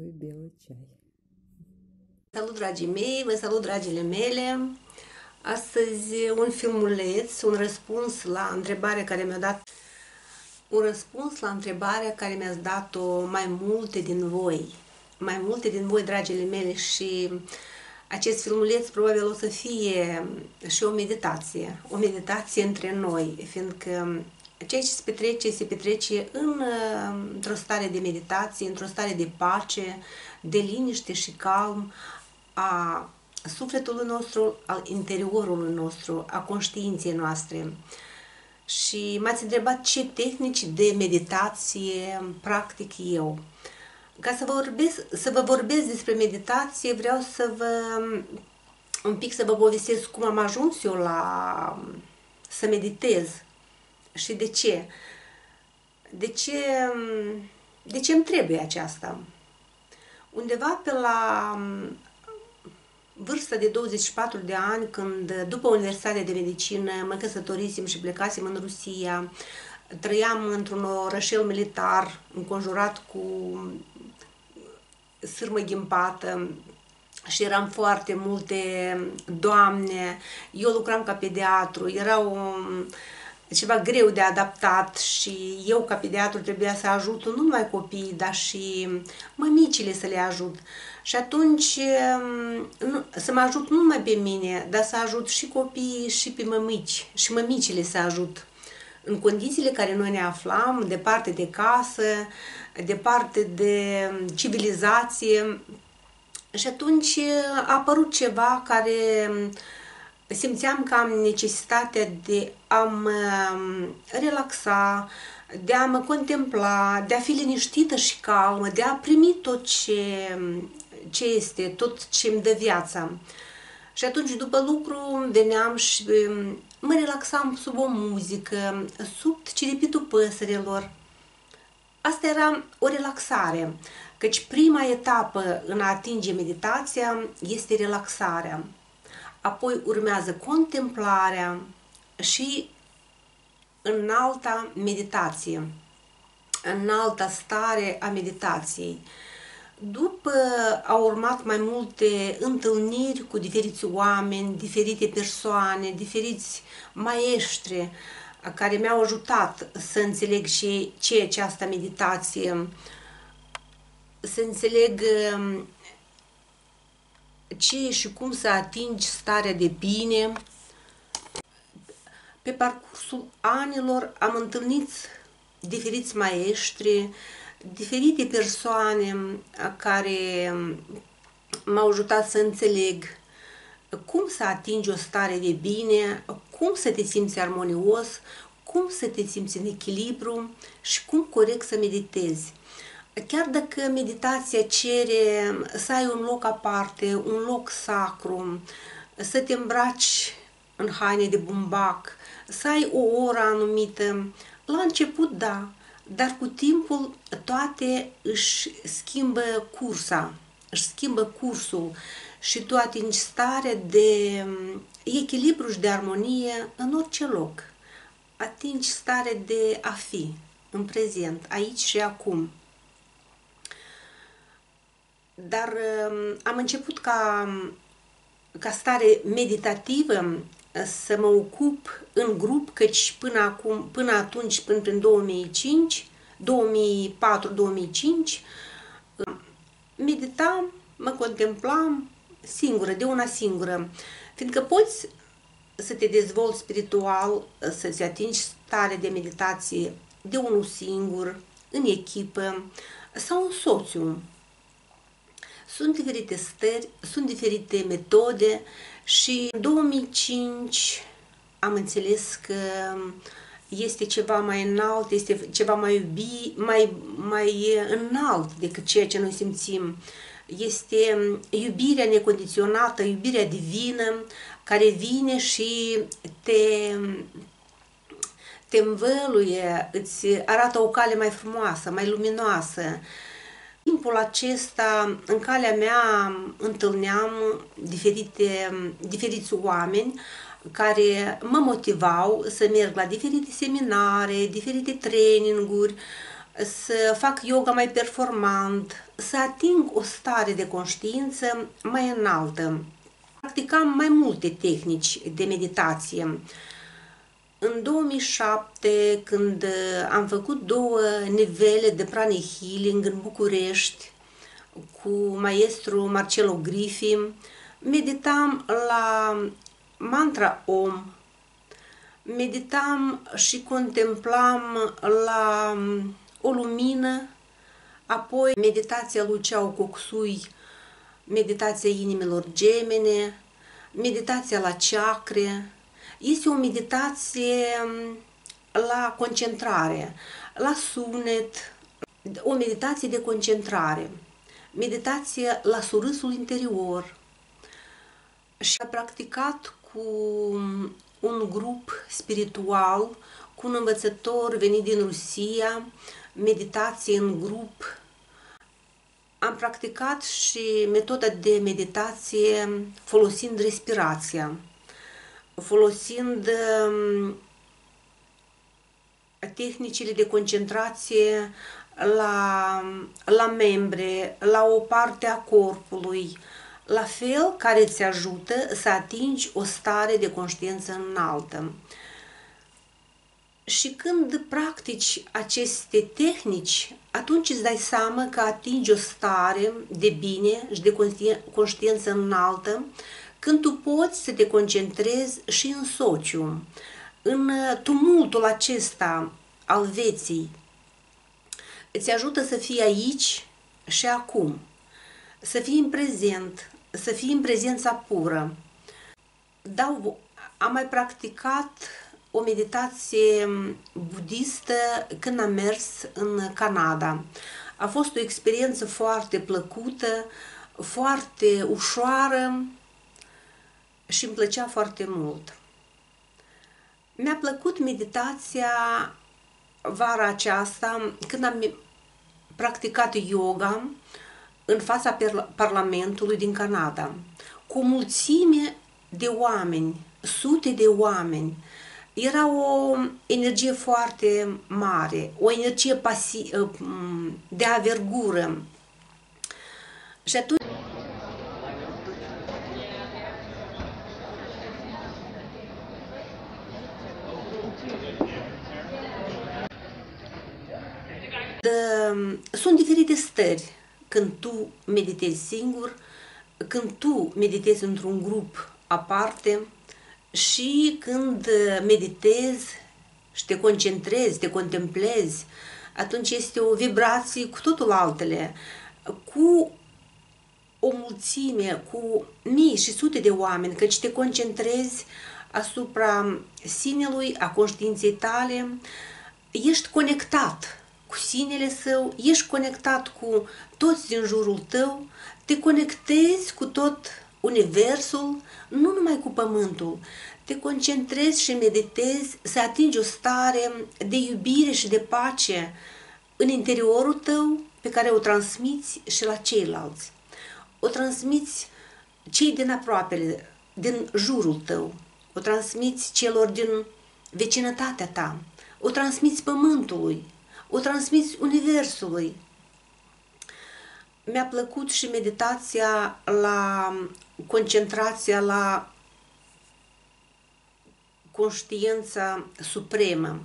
такой белый чай. Salut, dragii mei! Vă salut, dragile mele! Astăzi un filmuleț, un răspuns la întrebarea care mi-a dat mi-ați dat-o mai multe din voi. Mai multe din voi, dragile mele, și acest filmuleț probabil o să fie și o meditație. O meditație între noi, fiindcă ceea ce se petrece, se petrece într-o stare de meditație, într-o stare de pace, de liniște și calm a sufletului nostru, al interiorului nostru, a conștiinței noastre. Și m-ați întrebat ce tehnici de meditație practic eu. Ca să vă vorbesc despre meditație, vreau să vă povestesc cum am ajuns eu să meditez. Și de ce? De ce îmi trebuie aceasta? Undeva pe la vârsta de 24 de ani, când după Universitatea de Medicină mă căsătorisem și plecasem în Rusia, trăiam într-un orășel militar, înconjurat cu sârmă ghimpată și eram foarte multe doamne, eu lucram ca pediatru, era ceva greu de adaptat și eu ca pediatru trebuia să ajut nu numai copiii, dar și mămicile să le ajut. Și atunci să mă ajut nu numai pe mine, dar să ajut și copiii și pe mămici și mămicile să ajut. În condițiile care noi ne aflam, departe de casă, departe de civilizație, și atunci a apărut ceva care simțeam că am necesitatea de a mă relaxa, de a mă contempla, de a fi liniștită și calmă, de a primi tot ce este, tot ce îmi dă viața. Și atunci după lucru veneam și mă relaxam sub o muzică, sub ciripitul păsărilor. Asta era o relaxare, căci prima etapă în a atinge meditația este relaxarea. Apoi urmează contemplarea și în alta meditație, în alta stare a meditației. După au urmat mai multe întâlniri cu diferiți oameni, diferite persoane, diferiți maestri care mi-au ajutat să înțeleg și ce e această meditație, să înțeleg ce și cum să atingi starea de bine. Pe parcursul anilor am întâlnit diferiți maestri, diferite persoane care m-au ajutat să înțeleg cum să atingi o stare de bine, cum să te simți armonios, cum să te simți în echilibru și cum corect să meditezi. Chiar dacă meditația cere să ai un loc aparte, un loc sacru, să te îmbraci în haine de bumbac, să ai o oră anumită, la început da, dar cu timpul toate își schimbă cursa, își schimbă cursul și tu atingi stare de echilibru și de armonie în orice loc. Atingi stare de a fi în prezent, aici și acum. Dar am început ca stare meditativă să mă ocup în grup, căci până prin 2004-2005, meditam, mă contemplam singură, de una singură, fiindcă poți să te dezvolți spiritual, să-ți atingi stare de meditație de unul singur, în echipă sau în soțiu. Sunt diferite stări, sunt diferite metode și în 2005 am înțeles că este ceva mai înalt, este ceva mai înalt decât ceea ce noi simțim. Este iubirea necondiționată, iubirea divină care vine și te învăluie, îți arată o cale mai frumoasă, mai luminoasă. Timpul acesta, în calea mea, întâlneam diferiți oameni care mă motivau să merg la diferite seminare, diferite traininguri, să fac yoga mai performant, să ating o stare de conștiință mai înaltă. Practicam mai multe tehnici de meditație. În 2007, când am făcut 2 nivele de prani healing în București cu maestru Marcelo Griffin, meditam la mantra Om, meditam și contemplam la o lumină, apoi meditația lui Ceau Coxui, meditația inimilor gemene, meditația la chakre. Este o meditație la concentrare, la sunet, o meditație de concentrare, meditație la surâsul interior. Și am practicat cu un grup spiritual, cu un învățător venit din Rusia, meditație în grup. Am practicat și metoda de meditație folosind respirația, folosind tehnicile de concentrație la membre, la o parte a corpului, la fel care îți ajută să atingi o stare de conștiință înaltă. Și când practici aceste tehnici, atunci îți dai seama că atingi o stare de bine și de conștiință înaltă, când tu poți să te concentrezi și în sociu, în tumultul acesta al vieții. Îți ajută să fii aici și acum, să fii în prezent, să fii în prezența pură. Am mai practicat o meditație budistă când am mers în Canada. A fost o experiență foarte plăcută, foarte ușoară și îmi plăcea foarte mult. Mi-a plăcut meditația vara aceasta când am practicat yoga în fața Parlamentului din Canada, cu o mulțime de oameni, sute de oameni. Era o energie foarte mare, o energie de avergură. Și atunci sunt diferite stări când tu meditezi singur, când tu meditezi într-un grup aparte și când meditezi și te concentrezi, te contemplezi, atunci este o vibrație cu totul altele, cu o mulțime, cu mii și sute de oameni, căci te concentrezi asupra sinelui, a conștiinței tale, ești conectat cu sinele său, ești conectat cu toți din jurul tău, te conectezi cu tot universul, nu numai cu pământul. Te concentrezi și meditezi să atingi o stare de iubire și de pace în interiorul tău, pe care o transmiți și la ceilalți. O transmiți cei din aproapele, din jurul tău. O transmiți celor din vecinătatea ta. O transmiți pământului. O transmiți universului. Mi-a plăcut și meditația la concentrația la conștiința supremă,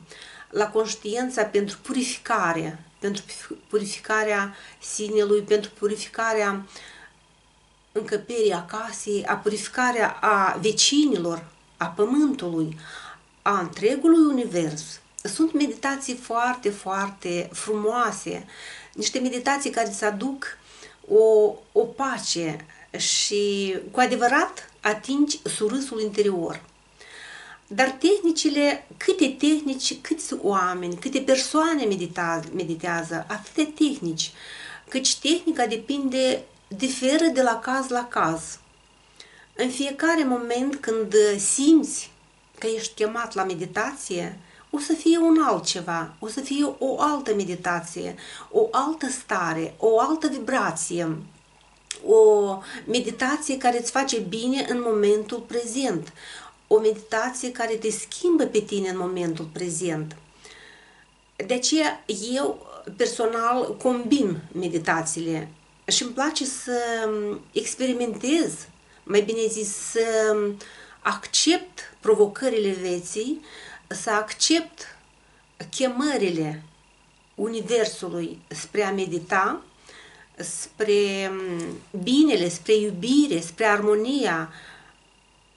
la conștiința pentru purificare, pentru purificarea sinelui, pentru purificarea încăperii acasei, a purificarea a vecinilor, a pământului, a întregului univers. Sunt meditații foarte, foarte frumoase, niște meditații care îți aduc o pace și cu adevărat atingi surâsul interior. Dar tehnicile, câte tehnici, câți oameni, câte persoane meditează, atâtea tehnici, căci tehnica diferă de la caz la caz. În fiecare moment când simți că ești chemat la meditație, o să fie un altceva, o să fie o altă meditație, o altă stare, o altă vibrație, o meditație care îți face bine în momentul prezent, o meditație care te schimbă pe tine în momentul prezent. De aceea eu personal combin meditațiile și îmi place să experimentez, mai bine zis, să accept provocările vieții, să accept chemările Universului spre a medita, spre binele, spre iubire, spre armonia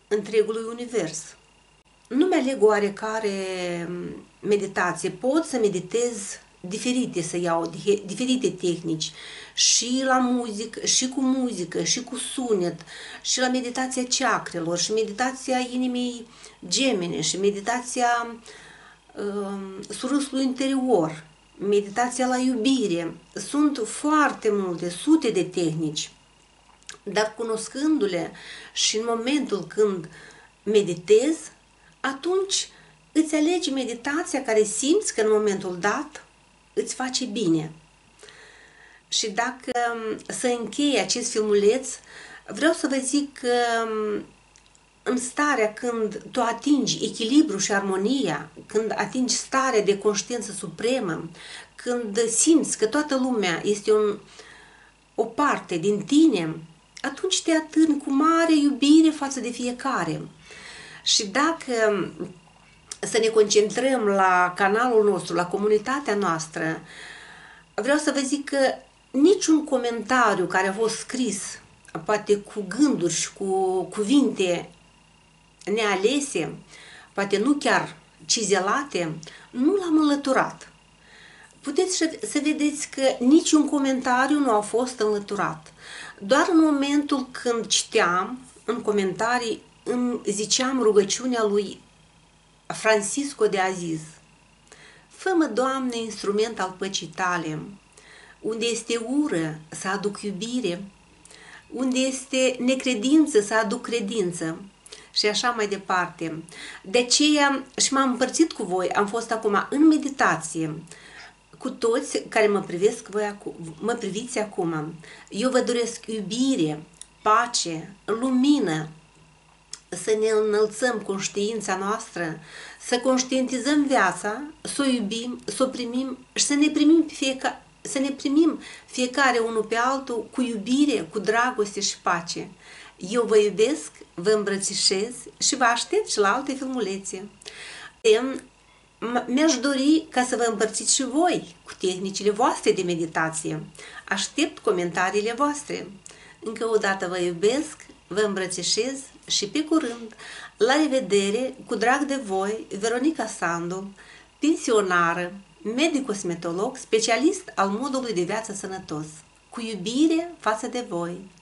întregului univers. Nu mi-aleg oarecare meditație, pot să meditez diferite, să iau diferite tehnici și la muzică, și cu muzică, și cu sunet, și la meditația ceacrelor, și meditația inimii gemene, și meditația surâsului interior, meditația la iubire. Sunt foarte multe, sute de tehnici, dar cunoscându-le și în momentul când meditez, atunci îți alegi meditația care simți că în momentul dat îți face bine. Și dacă să închei acest filmuleț, vreau să vă zic că în starea când tu atingi echilibru și armonia, când atingi starea de conștiință supremă, când simți că toată lumea este o parte din tine, atunci te atârni cu mare iubire față de fiecare. Și dacă să ne concentrăm la canalul nostru, la comunitatea noastră, vreau să vă zic că niciun comentariu care a fost scris, poate cu gânduri și cu cuvinte nealese, poate nu chiar cizelate, nu l-am înlăturat. Puteți să vedeți că niciun comentariu nu a fost înlăturat. Doar în momentul când citeam în comentarii, îmi ziceam rugăciunea lui Francisco de Assisi: fă-mă, Doamne, instrument al păcii tale, unde este ură să aduc iubire, unde este necredință să aduc credință, și așa mai departe. De aceea și m-am împărțit cu voi, am fost acum în meditație, cu toți care mă privesc, mă priviți acum. Eu vă doresc iubire, pace, lumină, să ne înălțăm conștiința noastră, să conștientizăm viața, să o iubim, să o primim și să ne primim fiecare unul pe altul cu iubire, cu dragoste și pace. Eu vă iubesc, vă îmbrățișez și vă aștept și la alte filmulețe. Mi-aș dori ca să vă împărțiți și voi cu tehnicile voastre de meditație. Aștept comentariile voastre. Încă o dată vă iubesc, vă îmbrățișez și pe curând. La revedere, cu drag de voi, Veronika Sandul, pensionară, medic-cosmetolog, specialist al modului de viață sănătos. Cu iubire față de voi!